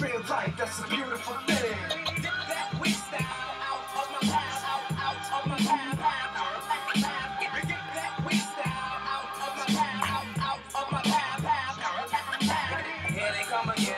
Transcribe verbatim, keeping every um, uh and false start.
real life, that's a beautiful thing. Dip that weed style out of my path, out, out of my path, path. Dip that weed style out of my path, out, out of my path, path. Here they come again.